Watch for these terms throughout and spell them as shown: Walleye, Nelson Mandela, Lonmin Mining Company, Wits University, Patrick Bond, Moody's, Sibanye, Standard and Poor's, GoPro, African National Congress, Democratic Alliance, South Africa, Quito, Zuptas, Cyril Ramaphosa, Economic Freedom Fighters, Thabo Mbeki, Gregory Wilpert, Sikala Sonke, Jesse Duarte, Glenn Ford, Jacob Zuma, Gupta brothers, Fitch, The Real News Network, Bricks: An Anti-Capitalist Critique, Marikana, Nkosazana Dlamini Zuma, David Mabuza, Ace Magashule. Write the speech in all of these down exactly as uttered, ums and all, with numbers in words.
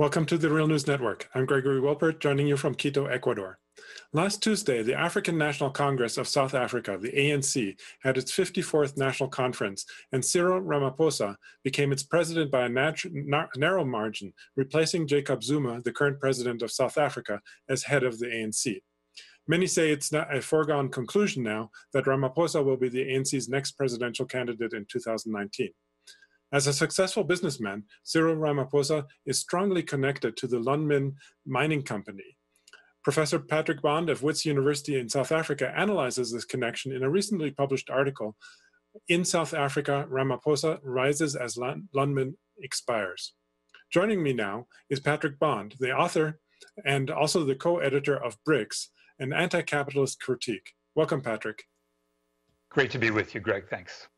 Welcome to the Real News Network. I'm Gregory Wilpert, joining you from Quito, Ecuador. Last Tuesday, the African National Congress of South Africa, the A N C, had its fifty-fourth national conference, and Cyril Ramaphosa became its president by a na narrow margin, replacing Jacob Zuma, the current president of South Africa, as head of the A N C. Many say it's not a foregone conclusion now that Ramaphosa will be the A N C's next presidential candidate in two thousand nineteen. As a successful businessman, Cyril Ramaphosa is strongly connected to the Lonmin Mining Company. Professor Patrick Bond of Wits University in South Africa analyzes this connection in a recently published article, "In South Africa, Ramaphosa Rises as Lonmin Expires." Joining me now is Patrick Bond, the author and also the co-editor of Bricks: An Anti-Capitalist Critique. Welcome, Patrick. Great to be with you, Greg. Thanks.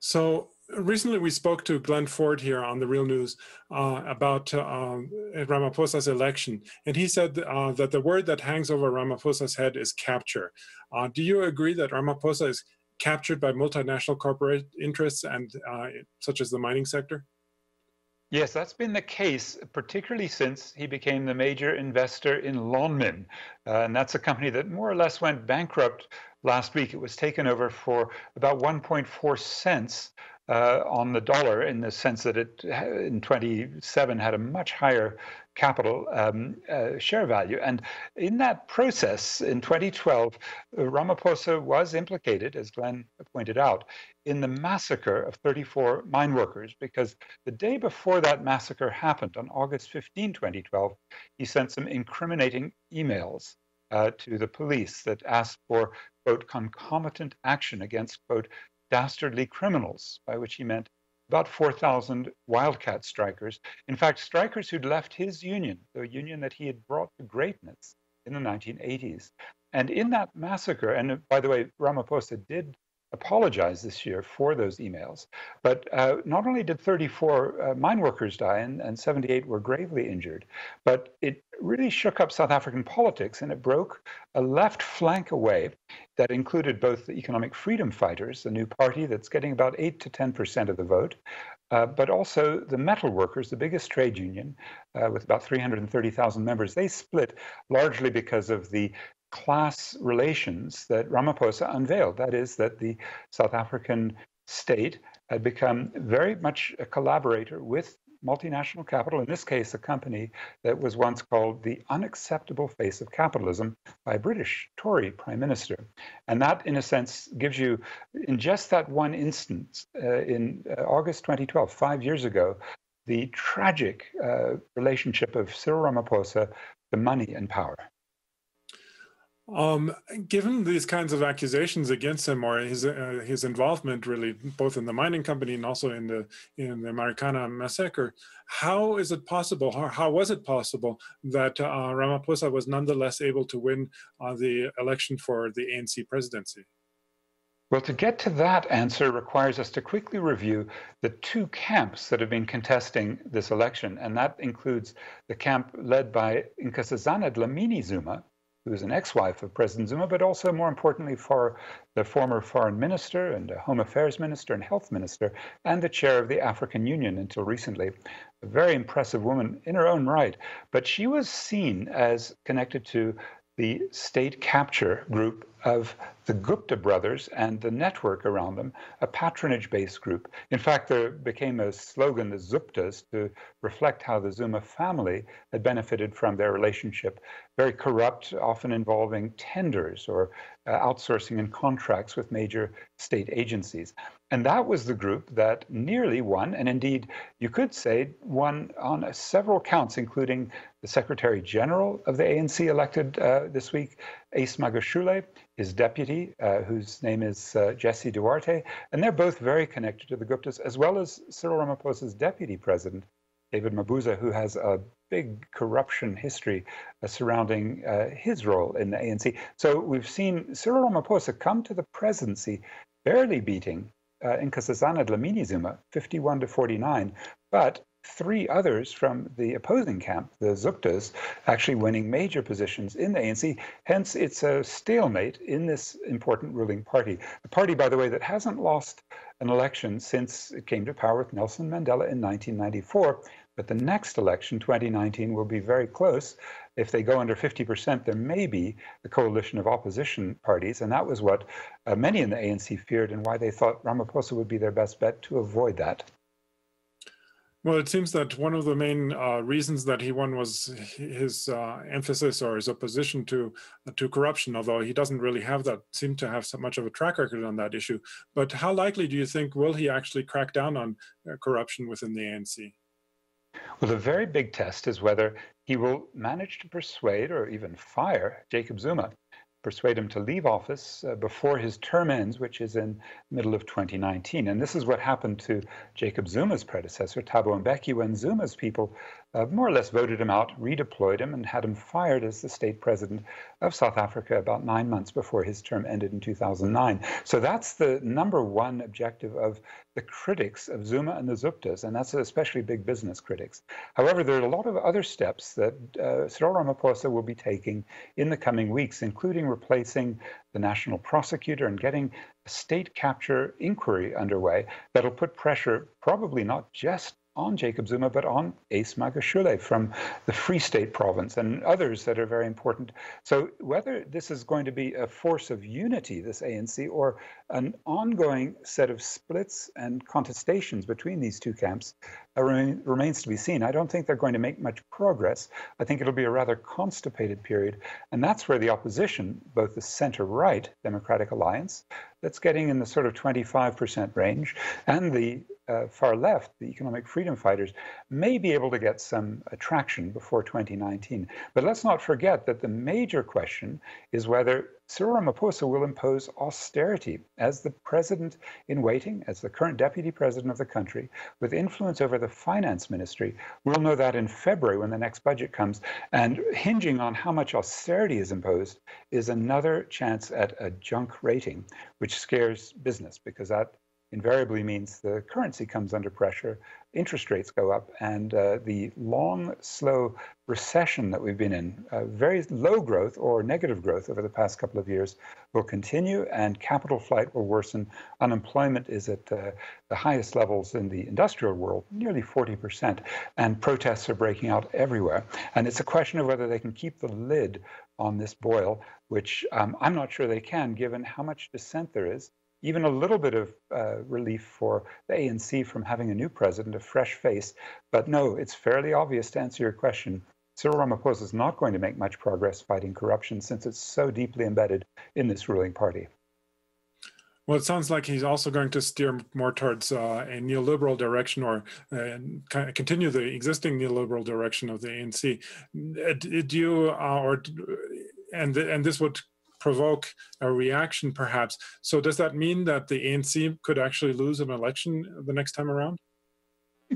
So, recently, we spoke to Glenn Ford here on The Real News uh, about uh, um, Ramaphosa's election, and he said uh, that the word that hangs over Ramaphosa's head is capture. Uh, do you agree that Ramaphosa is captured by multinational corporate interests, and uh, such as the mining sector? Yes, that's been the case, particularly since he became the major investor in Lonmin, uh, and that's a company that more or less went bankrupt last week. It was taken over for about one point four cents. Uh, on the dollar, in the sense that it in twenty-seven had a much higher capital um, uh, share value. And in that process, in twenty twelve, Ramaphosa was implicated, as Glenn pointed out, in the massacre of thirty-four mine workers, because the day before that massacre happened, on August fifteenth, twenty twelve, he sent some incriminating emails uh, to the police that asked for, quote, concomitant action against, quote, dastardly criminals, by which he meant about four thousand wildcat strikers. In fact, strikers who'd left his union, the union that he had brought to greatness in the nineteen eighties. And in that massacre, and by the way, Ramaphosa did apologize this year for those emails, but uh, not only did thirty-four uh, mine workers die and, and seventy-eight were gravely injured, but it really shook up South African politics, and it broke a left flank away that included both the Economic Freedom Fighters, the new party that's getting about eight to ten percent of the vote, uh, but also the metal workers, the biggest trade union, uh, with about three hundred thirty thousand members. They split largely because of the class relations that Ramaphosa unveiled. That is, that the South African state had become very much a collaborator with multinational capital, in this case, a company that was once called the unacceptable face of capitalism by a British Tory prime minister. And that, in a sense, gives you, in just that one instance, uh, in uh, August twenty twelve, five years ago, the tragic uh, relationship of Cyril Ramaphosa to money and power. Um, given these kinds of accusations against him, or his uh, his involvement, really, both in the mining company and also in the in the Marikana massacre, how is it possible? How, how was it possible that uh, Ramaphosa was nonetheless able to win uh, the election for the A N C presidency? Well, to get to that answer requires us to quickly review the two camps that have been contesting this election, and that includes the camp led by Nkosazana Dlamini Zuma, who is an ex-wife of President Zuma, but also, more importantly, for the former foreign minister and home affairs minister and health minister, and the chair of the African Union until recently, a very impressive woman in her own right. But she was seen as connected to the state capture group of the Gupta brothers and the network around them, a patronage-based group. In fact, there became a slogan, the Zuptas, to reflect how the Zuma family had benefited from their relationship, very corrupt, often involving tenders or uh, outsourcing and contracts with major state agencies. And that was the group that nearly won, and indeed, you could say, won on uh, several counts, including the Secretary General of the A N C elected uh, this week, Ace Magashule, his deputy, uh, whose name is uh, Jesse Duarte, and they're both very connected to the Guptas, as well as Cyril Ramaphosa's deputy president, David Mabuza, who has a big corruption history uh, surrounding uh, his role in the A N C. So we've seen Cyril Ramaphosa come to the presidency, barely beating uh, Nkosazana Dlamini Zuma, fifty-one to forty-nine, but three others from the opposing camp, the Zuptas, actually winning major positions in the A N C. Hence, it's a stalemate in this important ruling party. A party, by the way, that hasn't lost an election since it came to power with Nelson Mandela in nineteen ninety-four, But the next election, twenty nineteen, will be very close. If they go under fifty percent, there may be a coalition of opposition parties. And that was what uh, many in the A N C feared and why they thought Ramaphosa would be their best bet to avoid that. Well, it seems that one of the main uh, reasons that he won was his uh, emphasis or his opposition to uh, to corruption, although he doesn't really have that, seem to have so much of a track record on that issue. But how likely do you think will he actually crack down on uh, corruption within the A N C? Well, the very big test is whether he will manage to persuade or even fire Jacob Zuma, persuade him to leave office uh, before his term ends, which is in the middle of twenty nineteen. And this is what happened to Jacob Zuma's predecessor, Thabo Mbeki, when Zuma's people uh, more or less voted him out, redeployed him, and had him fired as the state president of South Africa about nine months before his term ended in two thousand nine. So that's the number one objective of the critics of Zuma and the Zuptas, and that's especially big business critics. However, there are a lot of other steps that uh, Cyril Ramaphosa will be taking in the coming weeks, including replacing the national prosecutor and getting a state capture inquiry underway that'll put pressure probably not just on Jacob Zuma, but on Ace Magashule from the Free State province and others that are very important. So whether this is going to be a force of unity, this A N C, or an ongoing set of splits and contestations between these two camps uh, remain, remains to be seen. I don't think they're going to make much progress. I think it'll be a rather constipated period. And that's where the opposition, both the center-right Democratic Alliance, that's getting in the sort of twenty-five percent range, and the Uh, far left, the Economic Freedom Fighters, may be able to get some attraction before twenty nineteen. But let's not forget that the major question is whether Cyril Ramaphosa will impose austerity as the president in waiting, as the current deputy president of the country, with influence over the finance ministry. We'll know that in February when the next budget comes. And hinging on how much austerity is imposed is another chance at a junk rating, which scares business, because that invariably means the currency comes under pressure, interest rates go up, and uh, the long, slow recession that we've been in, uh, very low growth or negative growth over the past couple of years, will continue, and capital flight will worsen. Unemployment is at uh, the highest levels in the industrial world, nearly forty percent, and protests are breaking out everywhere. And it's a question of whether they can keep the lid on this boil, which um, I'm not sure they can, given how much dissent there is. Even a little bit of uh, relief for the A N C from having a new president, a fresh face. But no, it's fairly obvious, to answer your question, Cyril Ramaphosa is not going to make much progress fighting corruption since it's so deeply embedded in this ruling party. Well, it sounds like he's also going to steer more towards uh, a neoliberal direction, or uh, continue the existing neoliberal direction of the A N C. Do you, uh, or, and, and this would provoke a reaction, perhaps. So does that mean that the A N C could actually lose an election the next time around?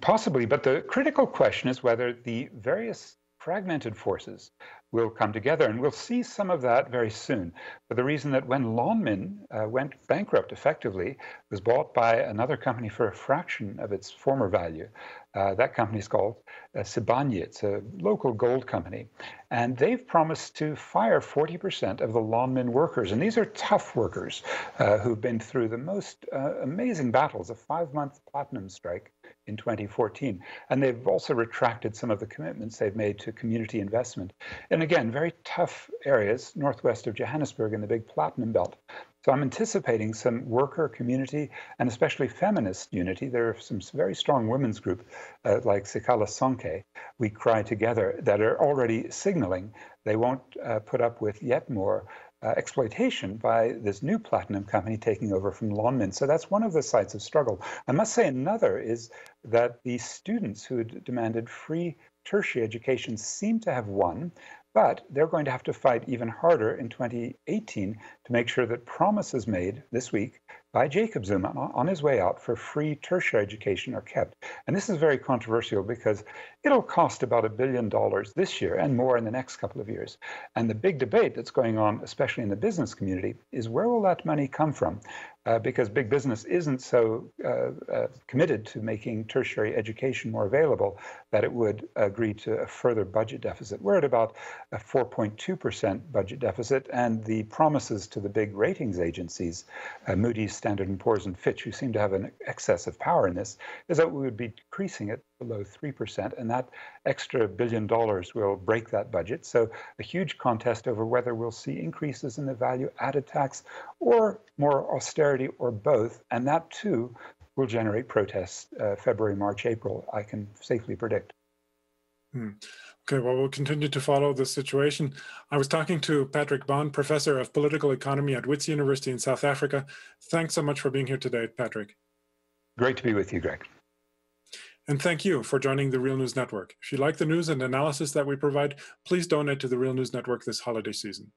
Possibly, but the critical question is whether the various fragmented forces will come together, and we'll see some of that very soon. For the reason that when Lonmin uh, went bankrupt, effectively, was bought by another company for a fraction of its former value. Uh, that company is called uh, Sibanye. It's a local gold company. And they've promised to fire forty percent of the Lonmin workers. And these are tough workers uh, who've been through the most uh, amazing battles, a five-month platinum strike in twenty fourteen. And they've also retracted some of the commitments they've made to community investment. And again, very tough areas, northwest of Johannesburg in the big platinum belt. So I'm anticipating some worker community and especially feminist unity. There are some very strong women's groups uh, like Sikala Sonke, We Cry Together, that are already signaling they won't uh, put up with yet more uh, exploitation by this new platinum company taking over from Lonmin. So that's one of the sites of struggle. I must say another is that the students who had demanded free tertiary education seem to have won. But they're going to have to fight even harder in twenty eighteen to make sure that promises made this week by Jacob Zuma on his way out for free tertiary education are kept. And this is very controversial because it'll cost about a billion dollars this year and more in the next couple of years. And the big debate that's going on, especially in the business community, is where will that money come from? Uh, because big business isn't so uh, uh, committed to making tertiary education more available that it would agree to a further budget deficit. We're at about a four point two percent budget deficit, and the promises to the big ratings agencies, uh, Moody's, Standard and Poor's and Fitch, who seem to have an excess of power in this, is that we would be decreasing it below three percent, and that extra billion dollars will break that budget. So a huge contest over whether we'll see increases in the value added tax or more austerity or both, and that too will generate protests uh, February, March, April, I can safely predict. Hmm. Okay, well, we'll continue to follow this situation. I was talking to Patrick Bond, Professor of Political Economy at Wits University in South Africa. Thanks so much for being here today, Patrick. Great to be with you, Greg. And thank you for joining The Real News Network. If you like the news and analysis that we provide, please donate to The Real News Network this holiday season.